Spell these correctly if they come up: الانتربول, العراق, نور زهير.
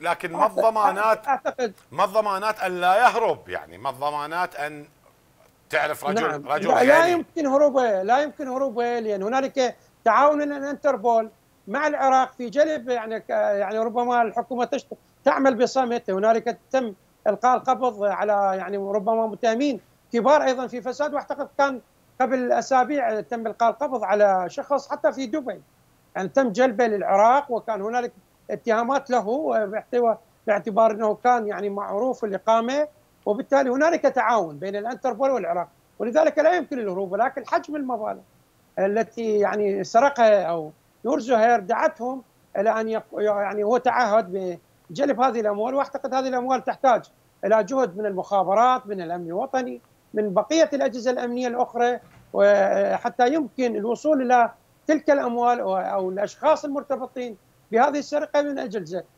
لكن ما الضمانات ان لا يهرب؟ يعني ما الضمانات ان تعرف رجل؟ نعم. رجل لا يمكن هروبه، لان هنالك تعاون الانتربول مع العراق في جلب يعني ربما الحكومه تعمل بصمت. هنالك تم القاء القبض على يعني ربما متهمين كبار ايضا في فساد، واعتقد كان قبل اسابيع تم القاء القبض على شخص حتى في دبي، يعني تم جلبه للعراق، وكان هنالك اتهامات له باعتبار انه كان يعني معروف الاقامه، وبالتالي هنالك تعاون بين الانتربول والعراق، ولذلك لا يمكن الهروب. ولكن حجم المبالغ التي يعني سرقها او نور زهير دعتهم الى ان يعني هو تعهد بجلب هذه الاموال، واعتقد هذه الاموال تحتاج الى جهد من المخابرات، من الامن الوطني، من بقيه الاجهزه الامنيه الاخرى، وحتى يمكن الوصول الى تلك الاموال او الاشخاص المرتبطين بهذه السرقة من أجل ذلك.